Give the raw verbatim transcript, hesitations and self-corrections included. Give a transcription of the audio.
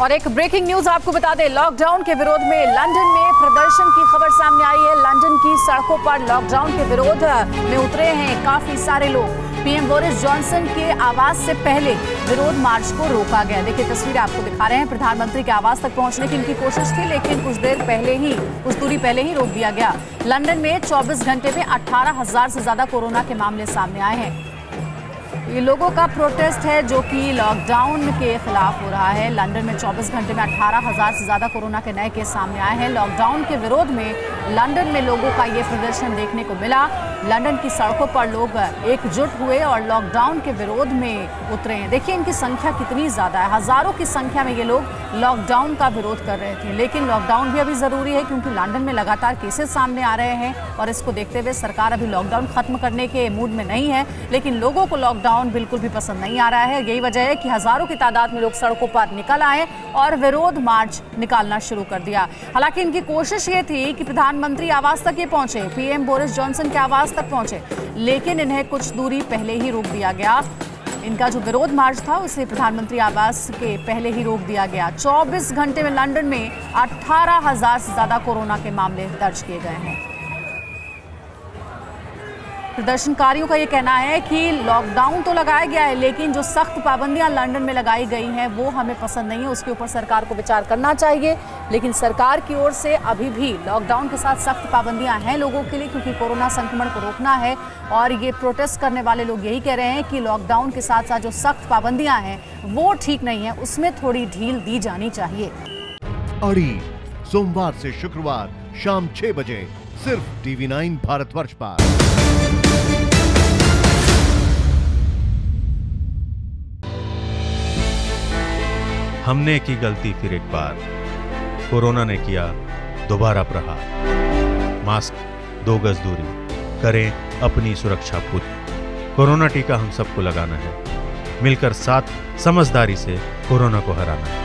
और एक breaking news आपको बता दें, लॉकडाउन के विरोध में लंदन में प्रदर्शन की खबर सामने आई है। लंदन की सड़कों पर लॉकडाउन के विरोध में उतरे हैं काफी सारे लोग। पीएम बोरिस जॉनसन के आवाज से पहले विरोध मार्च को रोका गया। देखिए तस्वीरें आपको दिखा रहे हैं, प्रधानमंत्री के आवास तक पहुंचने की इनकी कोशिश थी, लेकिन कुछ देर पहले ही कुछ दूरी पहले ही रोक दिया गया। लंदन में चौबीस घंटे में अठारह हजार से ज्यादा कोरोना के मामले सामने आए हैं। ये लोगों का प्रोटेस्ट है जो कि लॉकडाउन के खिलाफ हो रहा है। लंदन में चौबीस घंटे में अठारह हजार से ज्यादा कोरोना के नए केस सामने आए हैं। लॉकडाउन के विरोध में लंदन में लोगों का ये प्रदर्शन देखने को मिला। लंदन की सड़कों पर लोग एकजुट हुए और लॉकडाउन के विरोध में उतरे हैं। देखिए इनकी संख्या कितनी ज्यादा है, हजारों की संख्या में ये लोग लॉकडाउन का विरोध कर रहे थे। लेकिन लॉकडाउन भी अभी जरूरी है क्योंकि लंदन में लगातार केसेस सामने आ रहे हैं और इसको देखते हुए सरकार अभी लॉकडाउन खत्म करने के मूड में नहीं है। लेकिन लोगों को लॉकडाउन बिल्कुल भी पसंद नहीं आ रहा है। यही वजह है कि हजारों की तादाद में लोग सड़कों पर निकल आए और विरोध मार्च निकालना शुरू कर दिया। हालांकि इनकी कोशिश ये थी कि प्रधानमंत्री आवास तक ये पहुंचे, पीएम बोरिस जॉनसन के आवास तक पहुंचे, लेकिन इन्हें कुछ दूरी पहले ही रोक दिया गया। इनका जो विरोध मार्च था उसे प्रधानमंत्री आवास के पहले ही रोक दिया गया। चौबीस घंटे में लंदन में अठारह हजार से ज्यादा कोरोना के मामले दर्ज किए गए हैं। प्रदर्शनकारियों का ये कहना है कि लॉकडाउन तो लगाया गया है, लेकिन जो सख्त पाबंदियां लंदन में लगाई गई हैं वो हमें पसंद नहीं है। उसके ऊपर सरकार को विचार करना चाहिए। लेकिन सरकार की ओर से अभी भी लॉकडाउन के साथ सख्त पाबंदियां हैं लोगों के लिए, क्योंकि कोरोना संक्रमण को रोकना है। और ये प्रोटेस्ट करने वाले लोग यही कह रहे हैं कि लॉकडाउन के साथ साथ जो सख्त पाबंदियाँ हैं वो ठीक नहीं है, उसमें थोड़ी ढील दी जानी चाहिए। अड़ी सोमवार से शुक्रवार शाम छह बजे सिर्फ टीवी नाइन भारतवर्ष पर। हमने की गलती फिर एक बार, कोरोना ने किया दोबारा प्रहार। मास्क, दो गज दूरी, करें अपनी सुरक्षा खुद। कोरोना टीका हम सबको लगाना है, मिलकर साथ समझदारी से कोरोना को हराना है।